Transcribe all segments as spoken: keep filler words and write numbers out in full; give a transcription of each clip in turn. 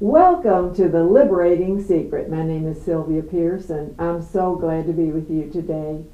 Welcome to The Liberating Secret. My name is Sylvia Pierce, and I'm so glad to be with you today.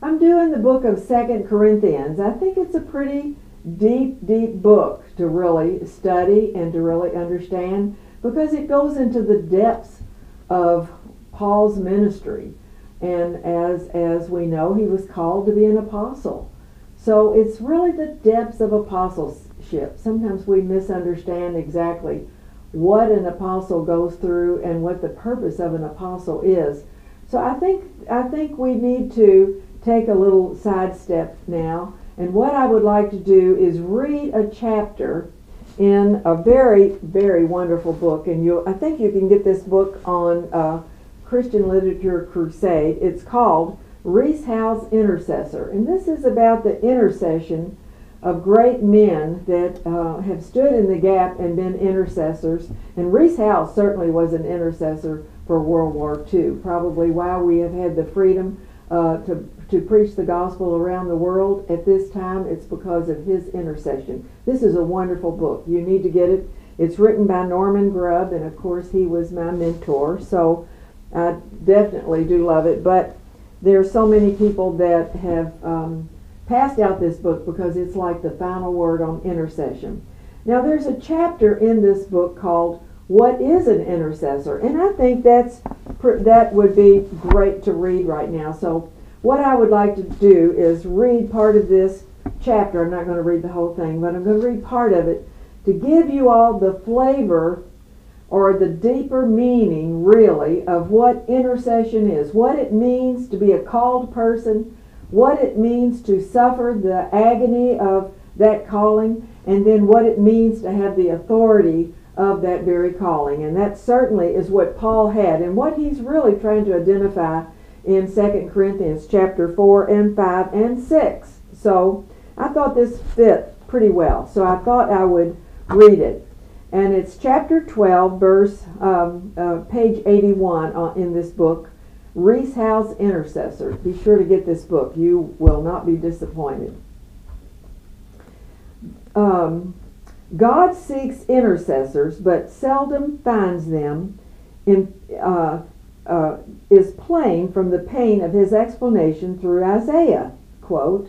I'm doing the book of second Corinthians. I think it's a pretty deep, deep book to really study and to really understand, because it goes into the depths of Paul's ministry. And as, as we know, he was called to be an apostle. So it's really the depths of apostleship. Sometimes we misunderstand exactly what an apostle goes through and what the purpose of an apostle is. So I think, I think we need to take a little sidestep now. And what I would like to do is read a chapter in a very, very wonderful book. And you, I think you can get this book on uh, Christian Literature Crusade. It's called Rees Howells Intercessor, and this is about the intercession of great men that uh, have stood in the gap and been intercessors. And Rees Howells certainly was an intercessor for World War Two, probably why we have had the freedom uh, to, to preach the gospel around the world at this time. It's because of his intercession. This is a wonderful book. You need to get it. It's written by Norman Grubb, and of course he was my mentor, so I definitely do love it. But there are so many people that have um, passed out this book because it's like the final word on intercession. Now, there's a chapter in this book called What is an Intercessor? And I think that's that would be great to read right now. So what I would like to do is read part of this chapter. I'm not going to read the whole thing, but I'm going to read part of it to give you all the flavor or the deeper meaning, really, of what intercession is, what it means to be a called person, what it means to suffer the agony of that calling, and then what it means to have the authority of that very calling. And that certainly is what Paul had, and what he's really trying to identify in second Corinthians chapter four and five and six. So I thought this fit pretty well, so I thought I would read it. And it's chapter twelve, verse um, uh, page eighty-one uh, in this book, Rees Howells Intercessor. Be sure to get this book. You will not be disappointed. Um, God seeks intercessors, but seldom finds them, in, uh, uh, is plain from the pain of his explanation through Isaiah. Quote,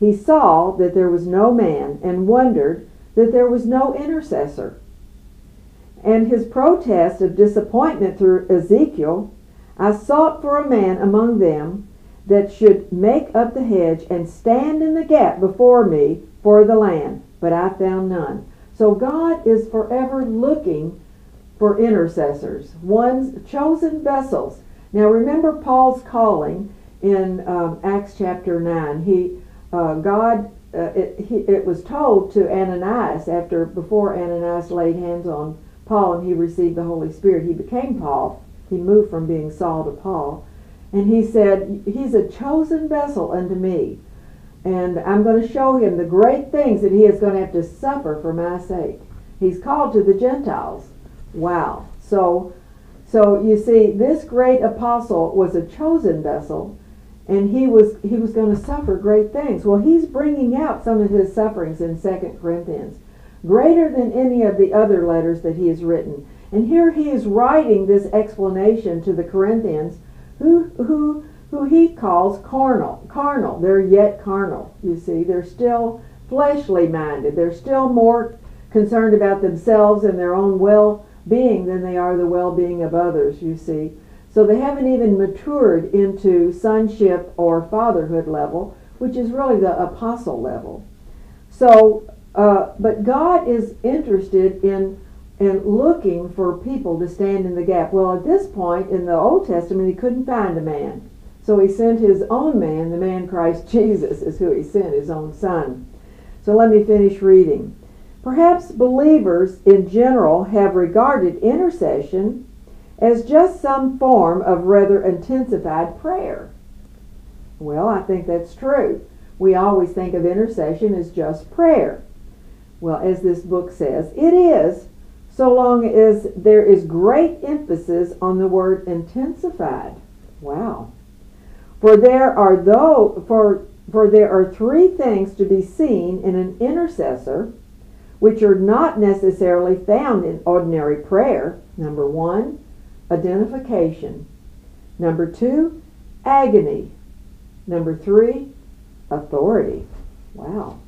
"He saw that there was no man and wondered that there was no intercessor. And his protest of disappointment through Ezekiel, I sought for a man among them that should make up the hedge and stand in the gap before me for the land, but I found none." So God is forever looking for intercessors, one's chosen vessels. Now remember Paul's calling in um, Acts chapter nine. He, uh, God... Uh, it, he, it was told to Ananias after before Ananias laid hands on Paul and he received the Holy Spirit. He became Paul. He moved from being Saul to Paul. And he said, "He's a chosen vessel unto me, and I'm going to show him the great things that he is going to have to suffer for my sake. He's called to the Gentiles." Wow. So, so you see, this great apostle was a chosen vessel, and he was he was going to suffer great things. Well, he's bringing out some of his sufferings in second Corinthians, greater than any of the other letters that he has written. And here he is writing this explanation to the Corinthians, who who who he calls carnal. Carnal. They're yet carnal. You see, they're still fleshly minded. They're still more concerned about themselves and their own well-being than they are the well-being of others, you see. So they haven't even matured into sonship or fatherhood level, which is really the apostle level. So, uh, but God is interested in, in looking for people to stand in the gap. Well, at this point in the Old Testament, he couldn't find a man. So he sent his own man, the man Christ Jesus is who he sent, his own son. So let me finish reading. "Perhaps believers in general have regarded intercession as just some form of rather intensified prayer." Well, I think that's true. We always think of intercession as just prayer. Well, as this book says, it is, so long as there is great emphasis on the word intensified. Wow. For there are though for for there are three things to be seen in an intercessor which are not necessarily found in ordinary prayer. Number one, identification. Number two, agony. Number three, authority. Wow.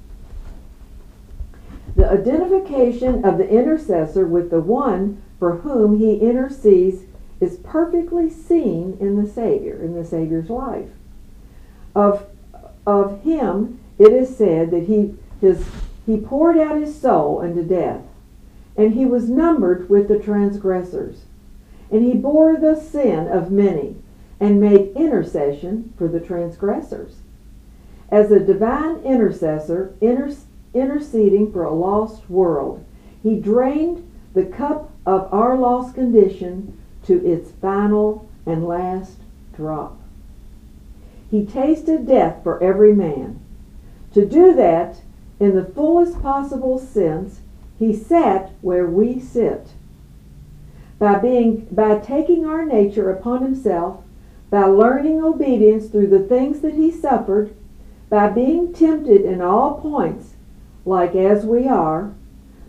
The identification of the intercessor with the one for whom he intercedes is perfectly seen in the Savior, in the Savior's life. Of, of him, it is said that he, his, he poured out his soul unto death, and he was numbered with the transgressors, and he bore the sin of many, and made intercession for the transgressors. As a divine intercessor, inter interceding for a lost world, he drained the cup of our lost condition to its final and last drop. He tasted death for every man. To do that, in the fullest possible sense, he sat where we sit. By being, by taking our nature upon himself, by learning obedience through the things that he suffered, by being tempted in all points, like as we are,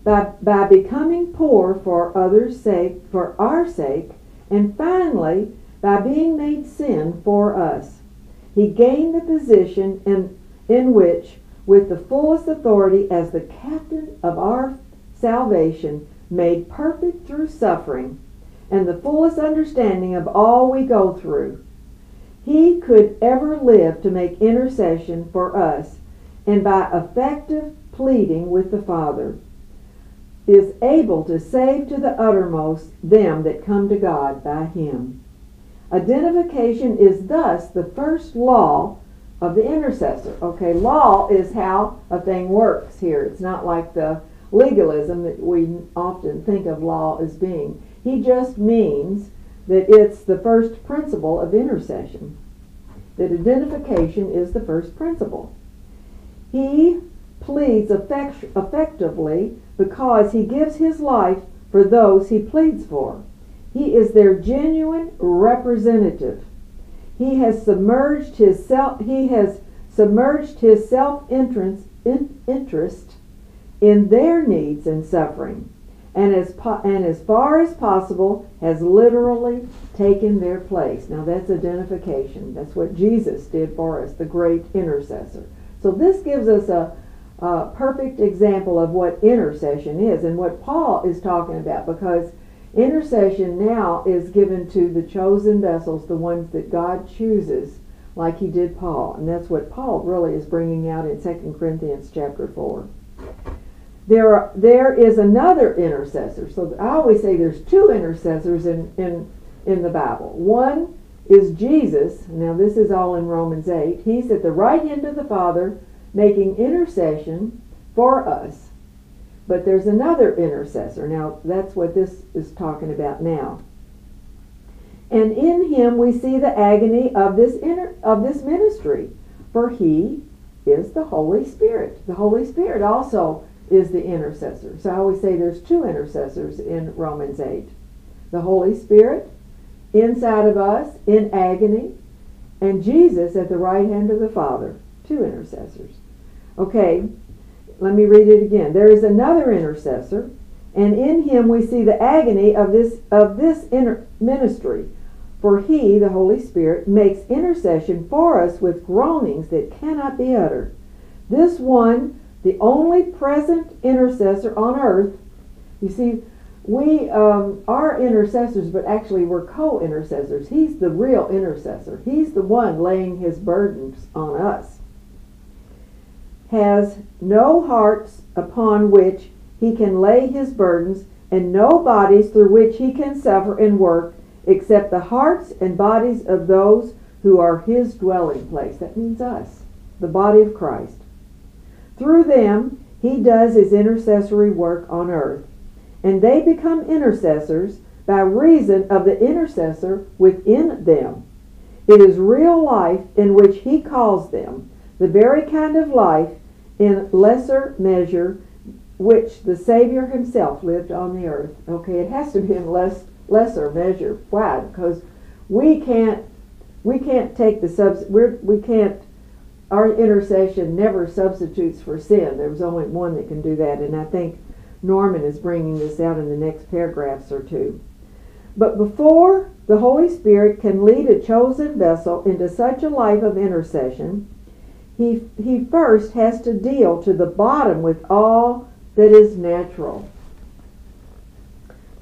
by, by becoming poor for others' sake, for our sake, and finally, by being made sin for us, he gained the position in, in which, with the fullest authority as the captain of our salvation, made perfect through suffering, and the fullest understanding of all we go through, he could ever live to make intercession for us, and by effective pleading with the Father, is able to save to the uttermost them that come to God by him. Identification is thus the first law of the intercessor. Okay, law is how a thing works here. It's not like the legalism that we often think of law as being. He just means that it's the first principle of intercession, that identification is the first principle. He pleads effect effectively because he gives his life for those he pleads for. He is their genuine representative. He has submerged his self, he has submerged his self-interest in, interest in their needs and suffering, and as, po and as far as possible has literally taken their place. Now that's identification. That's what Jesus did for us, the great intercessor. So this gives us a Uh, perfect example of what intercession is and what Paul is talking about, because intercession now is given to the chosen vessels, the ones that God chooses, like he did Paul. And that's what Paul really is bringing out in second Corinthians chapter four. There are, there is another intercessor. So I always say there's two intercessors in, in, in the Bible. One is Jesus. Now this is all in Romans eight. He's at the right hand of the Father, making intercession for us. But there's another intercessor. Now, that's what this is talking about now. And in him we see the agony of this, inter of this ministry, for he is the Holy Spirit. The Holy Spirit also is the intercessor. So I always say there's two intercessors in Romans eight. The Holy Spirit inside of us in agony, and Jesus at the right hand of the Father. Two intercessors. Okay, let me read it again. There is another intercessor, and in him we see the agony of this of this inter ministry, for he, the Holy Spirit, makes intercession for us with groanings that cannot be uttered. This one, the only present intercessor on earth. You see, we um, are intercessors, but actually we're co-intercessors. He's the real intercessor. He's the one laying his burdens on us. Has no hearts upon which he can lay his burdens, and no bodies through which he can suffer and work, except the hearts and bodies of those who are his dwelling place. That means us, the body of Christ. Through them, he does his intercessory work on earth, and they become intercessors by reason of the intercessor within them. It is real life in which he calls them, the very kind of life in lesser measure which the Savior himself lived on the earth. Okay, it has to be in less lesser measure. Why? Because we can't we can't take the subs we're we can't our intercession never substitutes for sin. There was only one that can do that, and I think Norman is bringing this out in the next paragraphs or two. But before the Holy Spirit can lead a chosen vessel into such a life of intercession, he, he first has to deal to the bottom with all that is natural.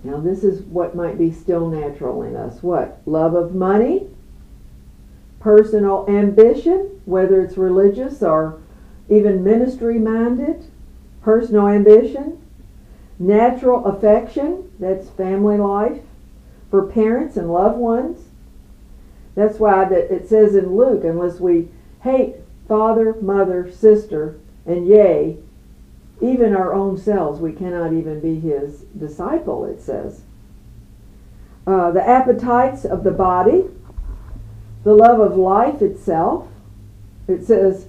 Now this is what might be still natural in us. What? Love of money, personal ambition, whether it's religious or even ministry-minded, personal ambition, natural affection, that's family life, for parents and loved ones. That's why that it says in Luke, unless we hate father, mother, sister, and yea, even our own selves, we cannot even be his disciple, it says. Uh, the appetites of the body, the love of life itself. It says,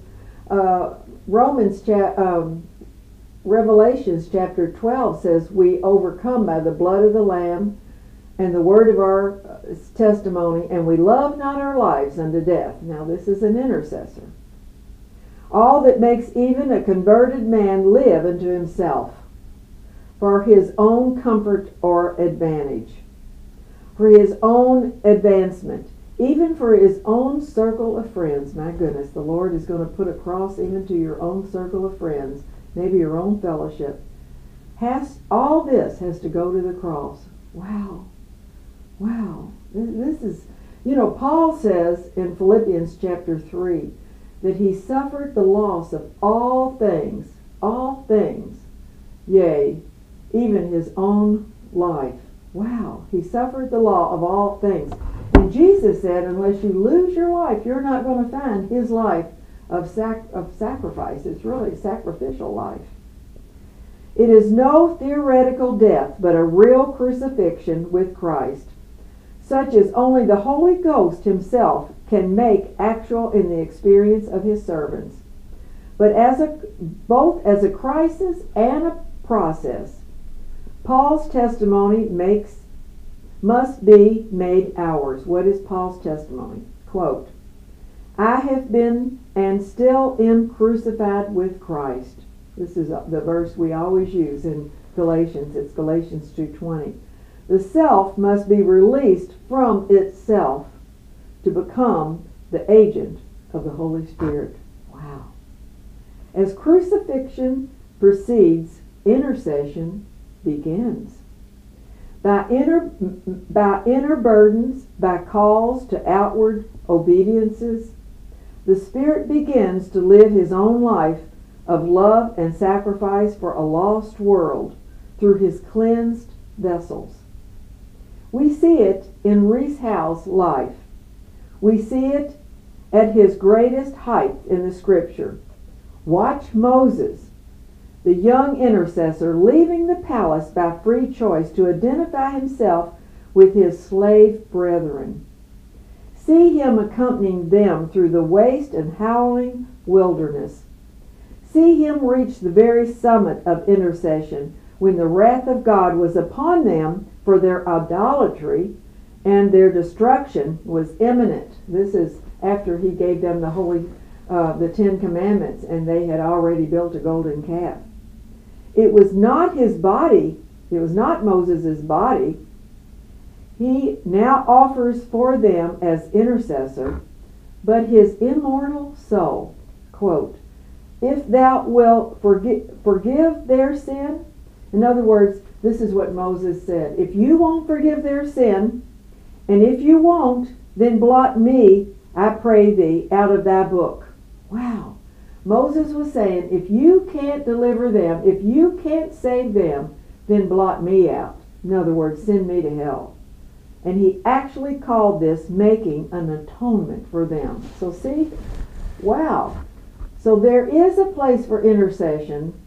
uh, Romans chapter, um, Revelations chapter twelve says, we overcome by the blood of the Lamb and the word of our testimony, and we love not our lives unto death. Now this is an intercessor. All that makes even a converted man live unto himself, for his own comfort or advantage, for his own advancement, even for his own circle of friends. My goodness, the Lord is going to put a cross even to your own circle of friends, maybe your own fellowship. Has, all this has to go to the cross. Wow. Wow. This is, you know, Paul says in Philippians chapter three that he suffered the loss of all things, all things, yea, even his own life. Wow. He suffered the law of all things. And Jesus said, unless you lose your life, you're not going to find his life of, sac of sacrifice. It's really a sacrificial life. It is no theoretical death, but a real crucifixion with Christ, such as only the Holy Ghost himself can make actual in the experience of his servants, but as a, both as a crisis and a process. Paul's testimony makes, must be made ours. What is Paul's testimony? Quote, I have been and still am crucified with Christ. This is the verse we always use in Galatians. It's Galatians two twenty. The self must be released from itself to become the agent of the Holy Spirit. Wow. As crucifixion proceeds, intercession begins. By inner, by inner burdens, by calls to outward obediences, the Spirit begins to live his own life of love and sacrifice for a lost world through his cleansed vessels. We see it in Rees Howells' life. We see it at his greatest height in the Scripture. Watch Moses, the young intercessor, leaving the palace by free choice to identify himself with his slave brethren. See him accompanying them through the waste and howling wilderness. See him reach the very summit of intercession when the wrath of God was upon them for their idolatry and their destruction was imminent. This is after he gave them the holy, uh, the Ten Commandments, and they had already built a golden calf. It was not his body, it was not Moses' body. He now offers for them as intercessor, but his immortal soul. Quote, if thou wilt forgive, forgive their sin. In other words, this is what Moses said. If you won't forgive their sin, and if you won't, then blot me, I pray thee, out of thy book. Wow. Moses was saying, if you can't deliver them, if you can't save them, then blot me out. In other words, send me to hell. And he actually called this making an atonement for them. So see? Wow. So there is a place for intercession,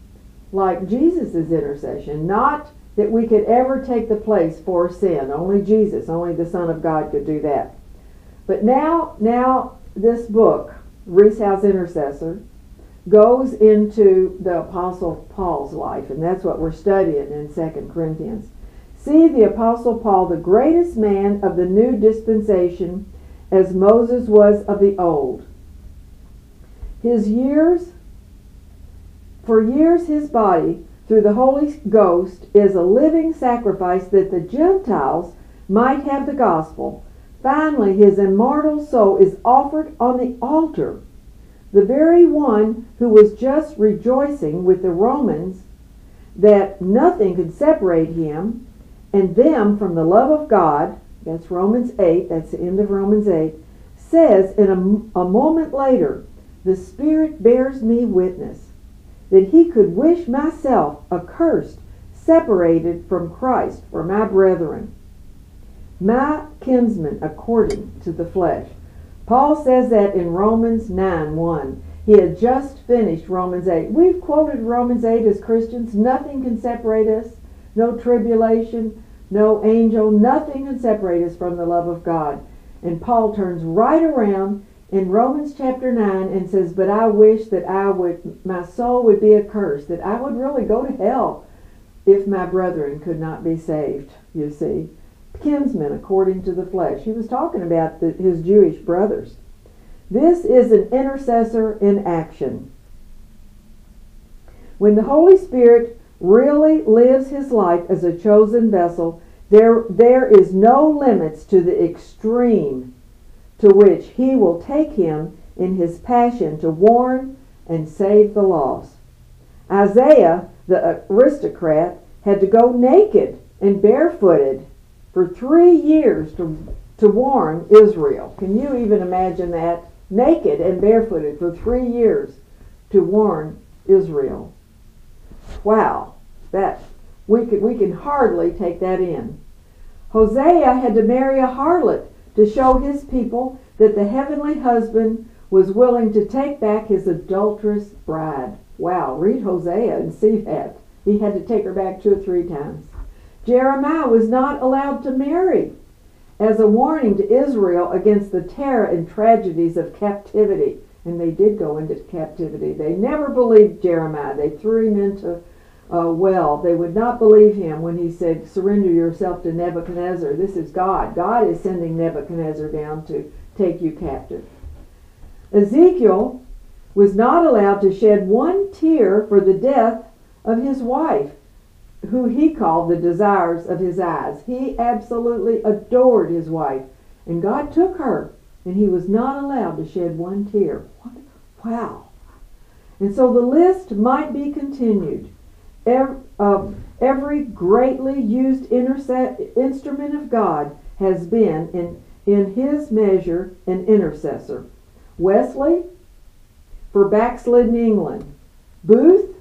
like Jesus' intercession. Not that we could ever take the place for sin. Only Jesus, only the Son of God could do that. But now, now this book, Rees Howells Intercessor, goes into the Apostle Paul's life. And that's what we're studying in Second Corinthians. See the Apostle Paul, the greatest man of the new dispensation, as Moses was of the old. His years, for years his body through the Holy Ghost is a living sacrifice that the Gentiles might have the gospel. Finally, his immortal soul is offered on the altar. The very one who was just rejoicing with the Romans that nothing could separate him and them from the love of God, that's Romans eight, that's the end of Romans eight, says in a, a moment later, the Spirit bears me witness that he could wish myself accursed, separated from Christ for my brethren, my kinsmen according to the flesh. Paul says that in Romans nine one. He had just finished Romans eight. We've quoted Romans eight as Christians. Nothing can separate us. No tribulation, no angel, nothing can separate us from the love of God. And Paul turns right around in Romans chapter nine and says, but I wish that I would, my soul would be accursed, that I would really go to hell if my brethren could not be saved, you see. Kinsmen according to the flesh. He was talking about the, his Jewish brothers. This is an intercessor in action. When the Holy Spirit really lives his life as a chosen vessel, there, there is no limits to the extreme to which he will take him in his passion to warn and save the lost. Isaiah, the aristocrat, had to go naked and barefooted for three years to, to warn Israel. Can you even imagine that? Naked and barefooted for three years to warn Israel. Wow, that we can, we can hardly take that in. Hosea had to marry a harlot to show his people that the heavenly husband was willing to take back his adulterous bride. Wow, read Hosea and see that. He had to take her back two or three times. Jeremiah was not allowed to marry as a warning to Israel against the terror and tragedies of captivity. And they did go into captivity. They never believed Jeremiah. They threw him into a well. They would not believe him when he said, surrender yourself to Nebuchadnezzar. This is God. God is sending Nebuchadnezzar down to take you captive. Ezekiel was not allowed to shed one tear for the death of his wife, who he called the desires of his eyes. He absolutely adored his wife, and God took her, and he was not allowed to shed one tear. What? Wow. And so the list might be continued. Every, uh, every greatly used instrument of God has been, in, in his measure, an intercessor. Wesley, for backslidden England. Booth,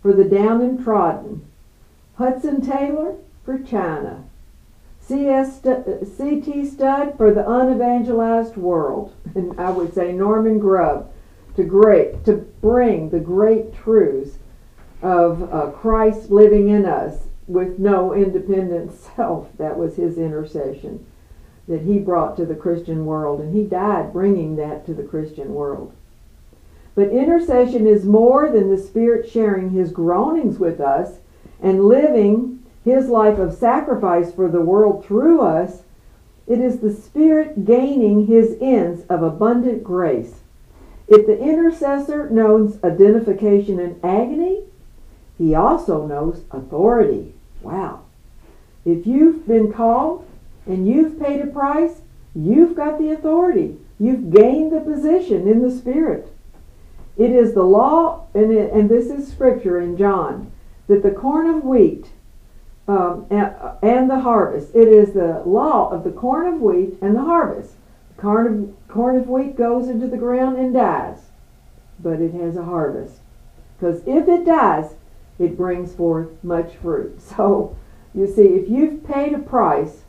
for the down and trodden. Hudson Taylor for China. C T Stud for the unevangelized world. And I would say Norman Grubb to, great, to bring the great truths of uh, Christ living in us with no independent self. That was his intercession that he brought to the Christian world. And he died bringing that to the Christian world. But intercession is more than the Spirit sharing his groanings with us and living his life of sacrifice for the world through us. It is the Spirit gaining his ends of abundant grace. If the intercessor knows identification and agony, he also knows authority. Wow. If you've been called and you've paid a price, you've got the authority. You've gained the position in the Spirit. It is the law, and, it, and this is scripture in John, that the corn of wheat um, and, and the harvest, it is the law of the corn of wheat and the harvest. The corn of, corn of wheat goes into the ground and dies, but it has a harvest. Because if it dies, it brings forth much fruit. So, you see, if you've paid a price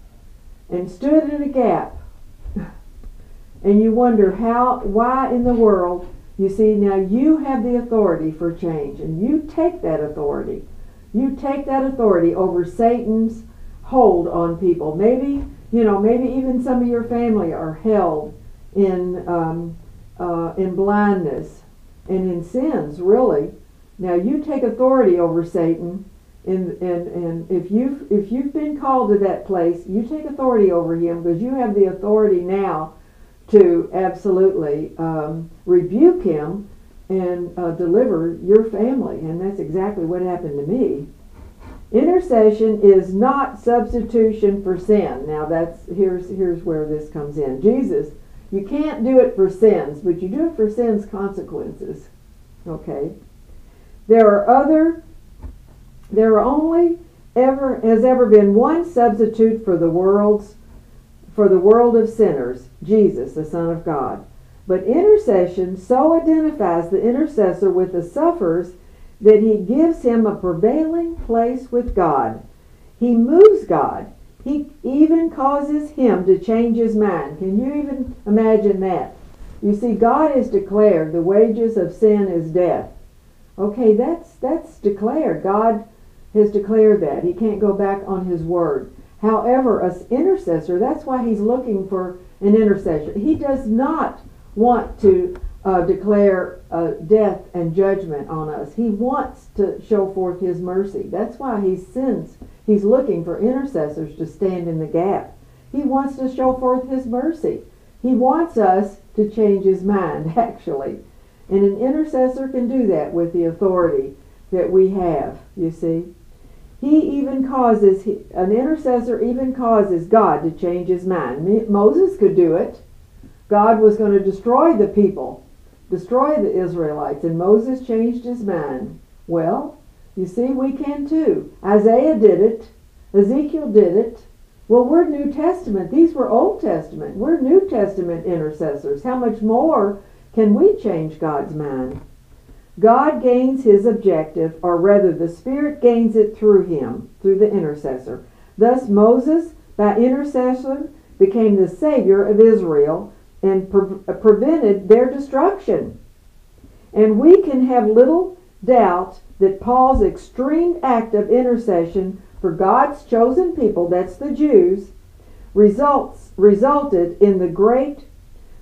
and stood in a gap, and you wonder how, why in the world, you see, now you have the authority for change, and you take that authority. You take that authority over Satan's hold on people. Maybe, you know, maybe even some of your family are held in, um, uh, in blindness and in sins, really. Now you take authority over Satan, and, and, and if, you've, if you've been called to that place, you take authority over him because you have the authority now to absolutely um, rebuke him and uh, deliver your family. And that's exactly what happened to me. Intercession is not substitution for sin. Now that's here's here's where this comes in. Jesus, you can't do it for sins, but you do it for sins' consequences. Okay. There are other there are only ever has ever been one substitute for the world's for the world of sinners, Jesus, the Son of God. But intercession so identifies the intercessor with the sufferers that he gives him a prevailing place with God. He moves God. He even causes him to change his mind. Can you even imagine that? You see, God has declared the wages of sin is death. Okay, that's that's declared. God has declared that. He can't go back on his word. However, an intercessor, that's why he's looking for an intercessor. He does not want to uh, declare uh, death and judgment on us. He wants to show forth his mercy. That's why he sends, he's looking for intercessors to stand in the gap. He wants to show forth his mercy. He wants us to change his mind, actually. And an intercessor can do that with the authority that we have, you see. He even causes, an intercessor even causes God to change his mind. Moses could do it. God was going to destroy the people, destroy the Israelites, and Moses changed his mind. Well, you see, we can too. Isaiah did it. Ezekiel did it. Well, we're New Testament. These were Old Testament. We're New Testament intercessors. How much more can we change God's mind? God gains his objective, or rather the Spirit gains it through him, through the intercessor. Thus Moses, by intercession, became the Savior of Israel and pre prevented their destruction. And we can have little doubt that Paul's extreme act of intercession for God's chosen people, that's the Jews, results resulted in the great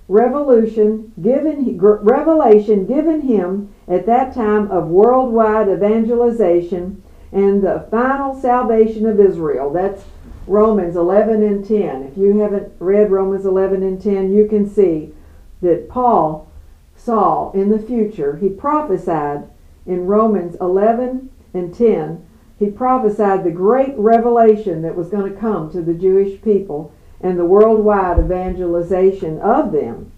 revolution given, revelation given him at that time of worldwide evangelization and the final salvation of Israel. That's Romans eleven and ten. If you haven't read Romans eleven and ten, you can see that Paul saw in the future. He prophesied in Romans eleven and ten, he prophesied the great revelation that was going to come to the Jewish people and the worldwide evangelization of them.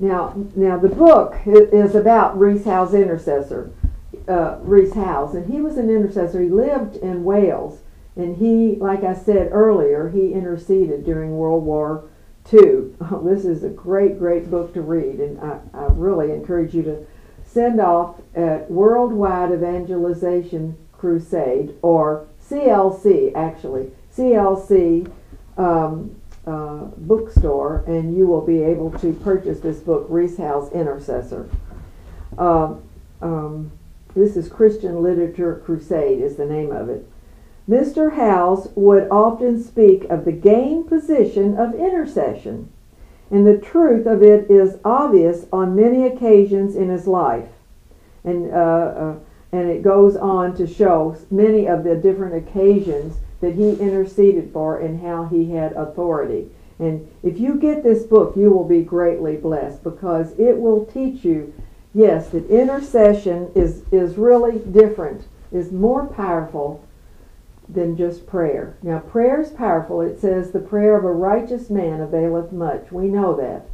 Now, now the book is about Rees Howells Intercessor, uh, Rees Howells, and he was an intercessor. He lived in Wales, and he, like I said earlier, he interceded during World War Two. Oh, this is a great, great book to read, and I, I really encourage you to send off at Worldwide Evangelization Crusade, or C L C, actually. C L C um, uh, bookstore, and you will be able to purchase this book, Rees Howells Intercessor. Uh, um, this is Christian Literature Crusade is the name of it. Mister Howells would often speak of the gained position of intercession, and the truth of it is obvious on many occasions in his life. And, uh, uh, and it goes on to show many of the different occasions that he interceded for and how he had authority. And if you get this book, you will be greatly blessed, because it will teach you, yes, that intercession is, is really different, is more powerful than just prayer. Now, prayer is powerful. It says the prayer of a righteous man availeth much. We know that.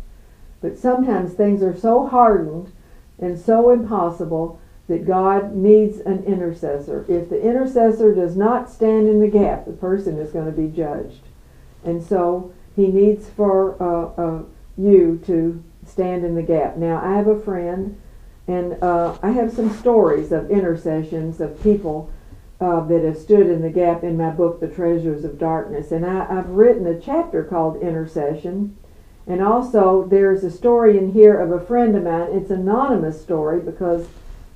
But sometimes things are so hardened and so impossible that God needs an intercessor. If the intercessor does not stand in the gap, the person is going to be judged. And so he needs for uh, uh, you to stand in the gap. Now, I have a friend, and uh, I have some stories of intercessions of people uh, that have stood in the gap in my book, The Treasures of Darkness. And I, I've written a chapter called Intercession. And also, there's a story in here of a friend of mine. It's an anonymous story, because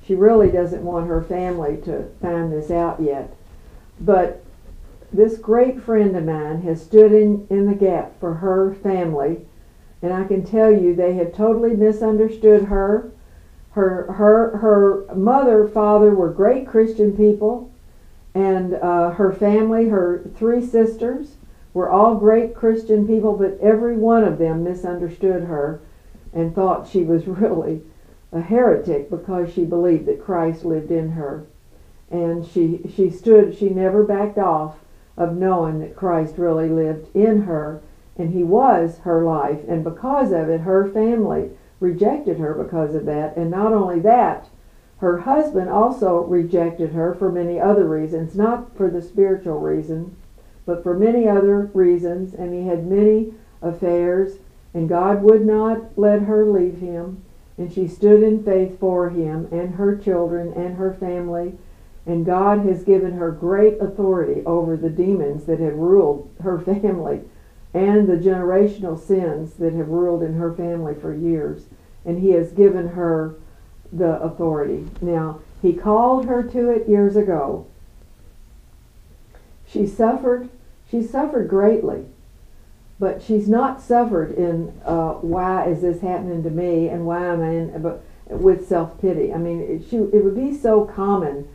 she really doesn't want her family to find this out yet. But this great friend of mine has stood in, in the gap for her family. And I can tell you they have totally misunderstood her. Her, her, her mother, father were great Christian people. And uh, her family, her three sisters, were all great Christian people. But every one of them misunderstood her and thought she was really a heretic because she believed that Christ lived in her. And she, she stood, she never backed off of knowing that Christ really lived in her, and he was her life. And because of it, her family rejected her because of that. And not only that, her husband also rejected her for many other reasons, not for the spiritual reason, but for many other reasons. And he had many affairs, and God would not let her leave him. And she stood in faith for him and her children and her family. And God has given her great authority over the demons that have ruled her family and the generational sins that have ruled in her family for years. And he has given her the authority. Now, he called her to it years ago. She suffered. She suffered greatly. But she's not suffered in uh, why is this happening to me and why am I in, but with self-pity. I mean, it, she, it would be so common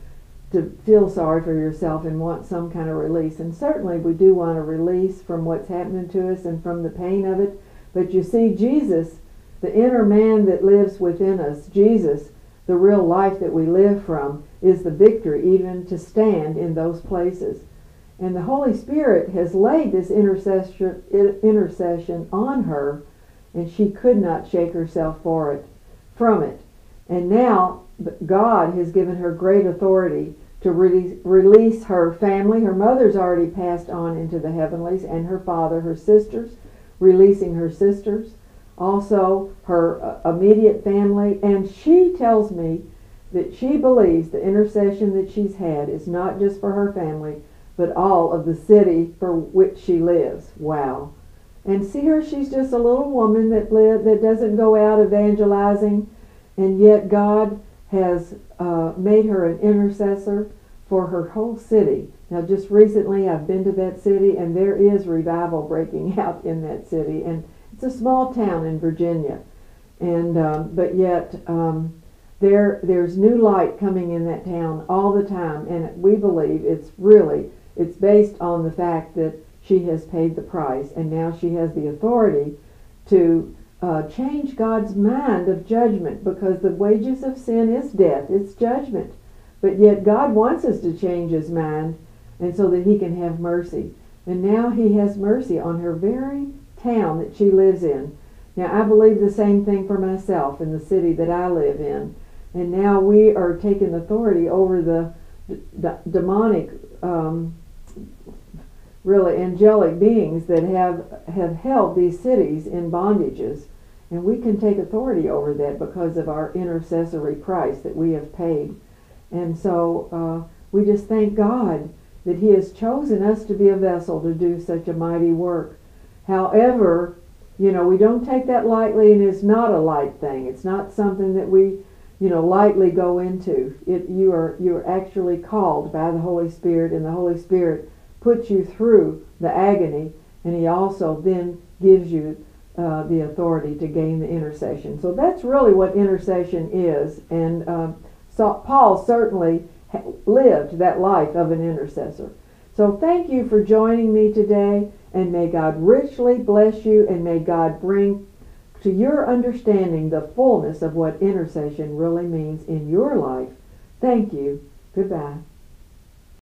to feel sorry for yourself and want some kind of release. And certainly we do want a release from what's happening to us and from the pain of it. But you see, Jesus, the inner man that lives within us, Jesus, the real life that we live from, is the victory even to stand in those places. And the Holy Spirit has laid this intercession, intercession on her, and she could not shake herself for it, from it. And now God has given her great authority to release, release her family. Her mother's already passed on into the heavenlies, and her father, her sisters, releasing her sisters, also her immediate family. And she tells me that she believes the intercession that she's had is not just for her family, but all of the city for which she lives. Wow. And see her, she's just a little woman that live, that doesn't go out evangelizing, and yet God has uh, made her an intercessor for her whole city. Now, just recently I've been to that city, and there is revival breaking out in that city. And it's a small town in Virginia. And um, but yet um, there there's new light coming in that town all the time. And we believe it's really, it's based on the fact that she has paid the price, and now she has the authority to Uh, change God's mind of judgment, because the wages of sin is death, it's judgment. But yet God wants us to change his mind, and so that he can have mercy. And now he has mercy on her very town that she lives in. Now I believe the same thing for myself in the city that I live in. And now we are taking authority over the d d demonic, um, really angelic beings that have, have held these cities in bondages. And we can take authority over that because of our intercessory price that we have paid. And so uh, we just thank God that he has chosen us to be a vessel to do such a mighty work. However, you know, we don't take that lightly, and it's not a light thing. It's not something that we, you know, lightly go into. It, you are, you are actually called by the Holy Spirit, and the Holy Spirit puts you through the agony, and he also then gives you uh, the authority to gain the intercession. So that's really what intercession is. And uh, so Paul certainly lived that life of an intercessor. So thank you for joining me today, and may God richly bless you, and may God bring to your understanding the fullness of what intercession really means in your life. Thank you. Goodbye.